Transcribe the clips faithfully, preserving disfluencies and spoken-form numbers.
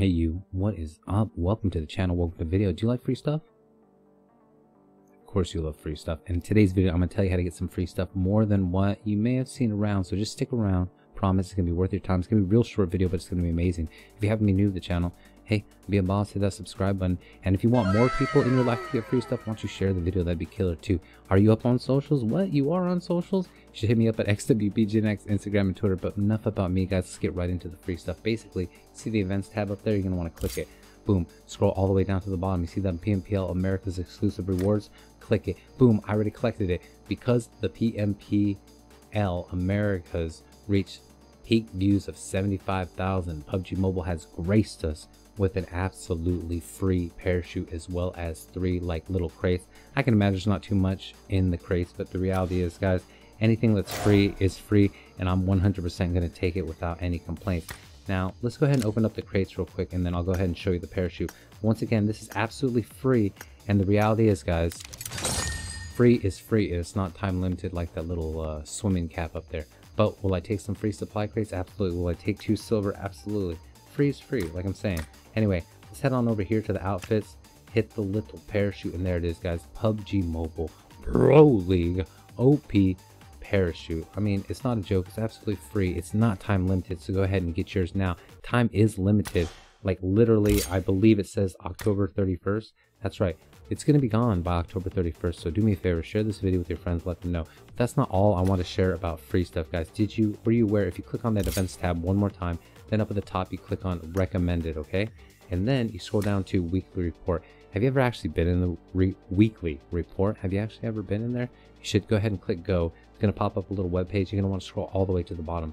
Hey you, what is up? Welcome to the channel, welcome to the video. Do you like free stuff? Of course you love free stuff. In today's video, I'm going to tell you how to get some free stuff, more than what you may have seen around, so just stick around. Promise it's going to be worth your time. It's going to be a real short video, but it's going to be amazing. If you haven't been new to the channel, hey, be a boss, hit that subscribe button. And if you want more people in your life to get free stuff, why don't you share the video? That'd be killer too. Are you up on socials? What? You are on socials? You should hit me up at x W P G N X, Instagram, and Twitter. But enough about me, guys. Let's get right into the free stuff. Basically, see the events tab up there? You're going to want to click it. Boom. Scroll all the way down to the bottom. You see that P M P L America's exclusive rewards? Click it. Boom. I already collected it. Because the P M P L America's reached peak views of seventy-five thousand, P U B G Mobile has graced us with an absolutely free parachute as well as three like little crates. I can imagine there's not too much in the crates, but the reality is, guys, anything that's free is free, and I'm one hundred percent going to take it without any complaints. Now let's go ahead and open up the crates real quick, and then I'll go ahead and show you the parachute. Once again, this is absolutely free, and the reality is, guys, free is free, and it's not time limited like that little uh, swimming cap up there. But will I take some free supply crates? Absolutely. Will I take two silver? Absolutely. Free is free, like I'm saying. Anyway, let's head on over here to the outfits, hit the little parachute, and there it is, guys. P U B G Mobile Pro League O P parachute. I mean, it's not a joke. It's absolutely free. It's not time limited, so go ahead and get yours now. Time is limited. Like literally, I believe it says October thirty-first. That's right. It's going to be gone by October thirty-first, so do me a favor, share this video with your friends, let them know. But that's not all I want to share about free stuff, guys. Did you, were you aware, if you click on that events tab one more time, then up at the top you click on recommended, okay? And then you scroll down to weekly report. Have you ever actually been in the re weekly report? Have you actually ever been in there? You should go ahead and click go. It's going to pop up a little web page. You're going to want to scroll all the way to the bottom.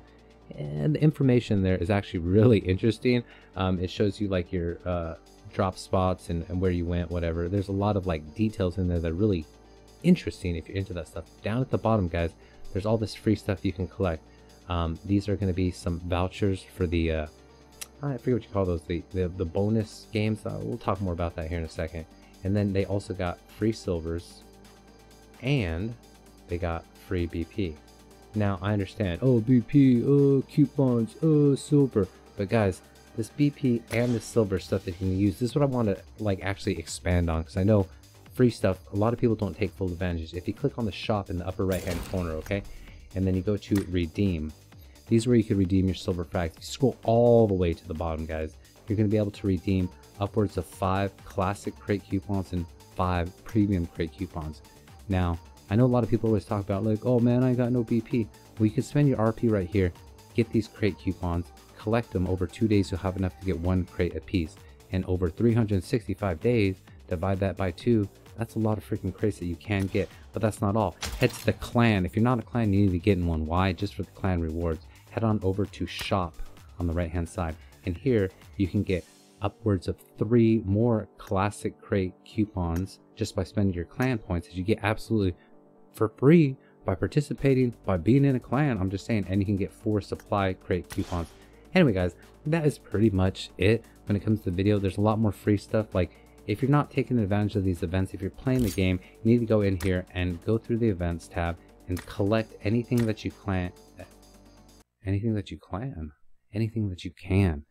And the information there is actually really interesting. Um, it shows you like your uh, drop spots and, and where you went, whatever. There's a lot of like details in there that are really interesting if you're into that stuff. Down at the bottom, guys, there's all this free stuff you can collect. Um, these are going to be some vouchers for the, uh, I forget what you call those, the, the, the bonus games. Uh, we'll talk more about that here in a second. And then they also got free silvers and they got free B P. Now I understand, oh B P, oh coupons, oh silver, but guys, this B P and the silver stuff that you can use, this is what I want to like actually expand on, because I know free stuff, a lot of people don't take full advantage. If you click on the shop in the upper right hand corner, okay, and then you go to redeem, these are where you can redeem your silver frags. You scroll all the way to the bottom, guys, you're going to be able to redeem upwards of five classic crate coupons and five premium crate coupons. Now I know a lot of people always talk about like, oh man, I got no B P. Well, you can spend your R P right here, get these crate coupons, collect them over two days, you'll have enough to get one crate apiece. And over three hundred sixty-five days, divide that by two, that's a lot of freaking crates that you can get. But that's not all. Head to the clan. If you're not a clan, you need to get in one. Why? Just for the clan rewards. Head on over to shop on the right hand side. And here you can get upwards of three more classic crate coupons just by spending your clan points that you get absolutely for free by participating, by being in a clan, I'm just saying. And you can get four supply crate coupons. Anyway, guys, that is pretty much it when it comes to the video. There's a lot more free stuff. Like if you're not taking advantage of these events, if you're playing the game, you need to go in here and go through the events tab and collect anything that you clan, anything that you clan, anything that you can.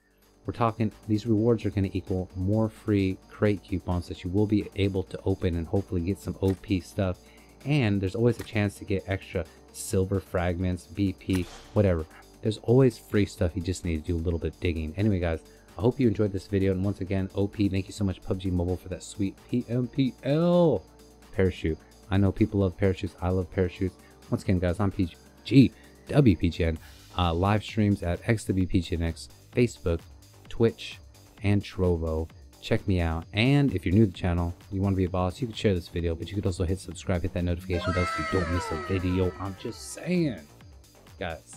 We're talking, these rewards are going to equal more free crate coupons that you will be able to open and hopefully get some O P stuff. And there's always a chance to get extra silver fragments, B P, whatever. There's always free stuff. You just need to do a little bit of digging. Anyway, guys, I hope you enjoyed this video. And once again, O P, thank you so much, P U B G Mobile, for that sweet P M P L parachute. I know people love parachutes. I love parachutes. Once again, guys, I'm P G W P G N. Uh, live streams at x W P G N X, Facebook, Twitch, and Trovo. Check me out, and if you're new to the channel, you want to be a boss, you can share this video, but you could also hit subscribe, hit that notification bell so you don't miss a video. I'm just saying, guys,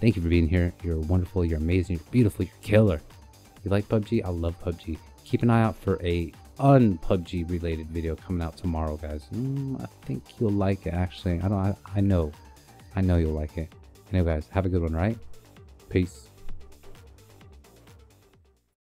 thank you for being here. You're wonderful, you're amazing, you're beautiful, you're killer. You like P U B G? I love P U B G. Keep an eye out for a un-P U B G related video coming out tomorrow, guys. mm, I think you'll like it, actually. I don't I, I know I know you'll like it. Anyway, guys, have a good one, right? Peace.